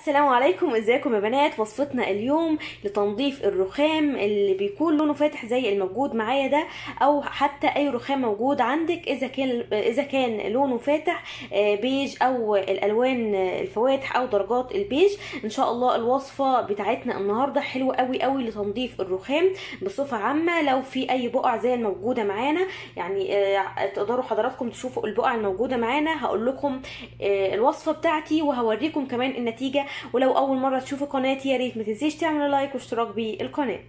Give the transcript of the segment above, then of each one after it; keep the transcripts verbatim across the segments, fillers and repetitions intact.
السلام عليكم، ازيكم يا بنات؟ وصفتنا اليوم لتنظيف الرخام اللي بيكون لونه فاتح زي الموجود معايا ده، او حتى اي رخام موجود عندك. اذا كان اذا كان لونه فاتح بيج او الالوان الفواتح او درجات البيج. ان شاء الله الوصفه بتاعتنا النهارده حلوه قوي قوي لتنظيف الرخام بصفه عامه. لو في اي بقع زي الموجوده معانا، يعني تقدروا حضراتكم تشوفوا البقع الموجوده معانا. هقول لكم الوصفه بتاعتي وهوريكم كمان النتيجه. ولو اول مره تشوفوا قناتي يا ريت ما تنسيش تعملوا لايك واشتراك بالقناه.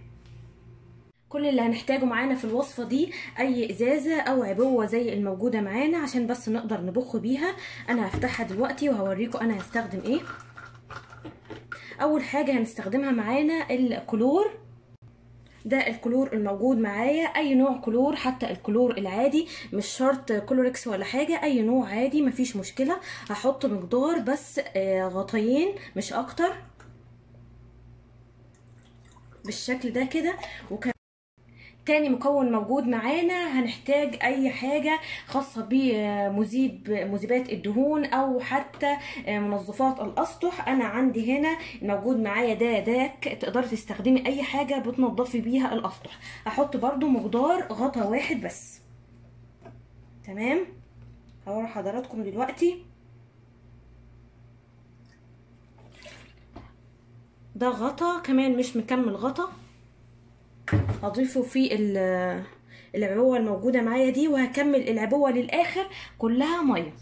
كل اللي هنحتاجه معانا في الوصفه دي اي ازازه او عبوه زي الموجوده معانا عشان بس نقدر نبخ بيها. انا هفتحها دلوقتي وهوريكم انا هستخدم ايه. اول حاجه هنستخدمها معانا الكلور، ده الكلور الموجود معايا، اي نوع كلور، حتى الكلور العادي، مش شرط كلوركس ولا حاجه، اي نوع عادي مفيش مشكله. هحط مقدار بس غطيين مش اكتر بالشكل ده كده. وكمان تاني مكون موجود معانا هنحتاج اي حاجه خاصه بمذيب مذيبات الدهون او حتى منظفات الاسطح. انا عندي هنا موجود معايا ده داك، تقدري تستخدمي اي حاجه بتنظفي بيها الاسطح. هحط برده مقدار غطا واحد بس. تمام، هوري حضراتكم دلوقتي. ده غطا كمان مش مكمل غطا، هضيفه في العبوه الموجوده معايا دي، وهكمل العبوه للاخر كلها ميه.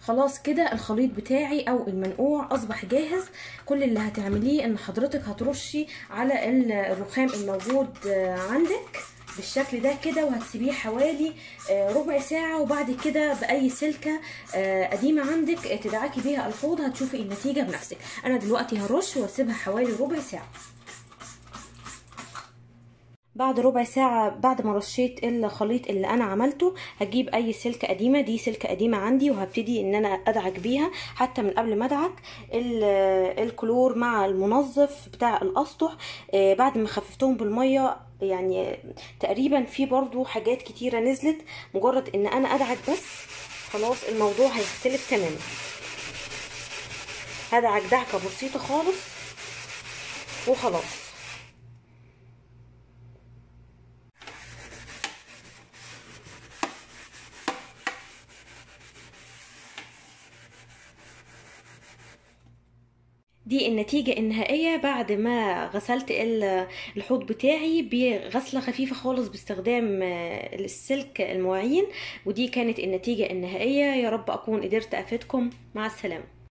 خلاص كده الخليط بتاعي او المنقوع اصبح جاهز. كل اللي هتعمليه ان حضرتك هترشي على الرخام الموجود عندك بالشكل ده كده، وهتسيبيه حوالي ربع ساعه. وبعد كده باي سلكه قديمه عندك تدعكي بيها الحوض هتشوفي النتيجه بنفسك. انا دلوقتي هرش واسيبها حوالي ربع ساعه. بعد ربع ساعه بعد ما رشيت الخليط اللي انا عملته، هجيب اي سلكه قديمه، دي سلكه قديمه عندي، وهبتدي ان انا ادعك بيها. حتى من قبل ما ادعك الكلور مع المنظف بتاع الاسطح بعد ما خففتهم بالميه، يعني تقريبا في برضو حاجات كتيرة نزلت. مجرد ان انا ادعك بس خلاص الموضوع هيختلف تماما. هدعك دعكة بسيطة خالص وخلاص. دي النتيجة النهائية بعد ما غسلت الحوض بتاعي بغسلة خفيفة خالص باستخدام السلك المواعين. ودي كانت النتيجة النهائية. يا رب أكون قدرت أفيدكم. مع السلامة.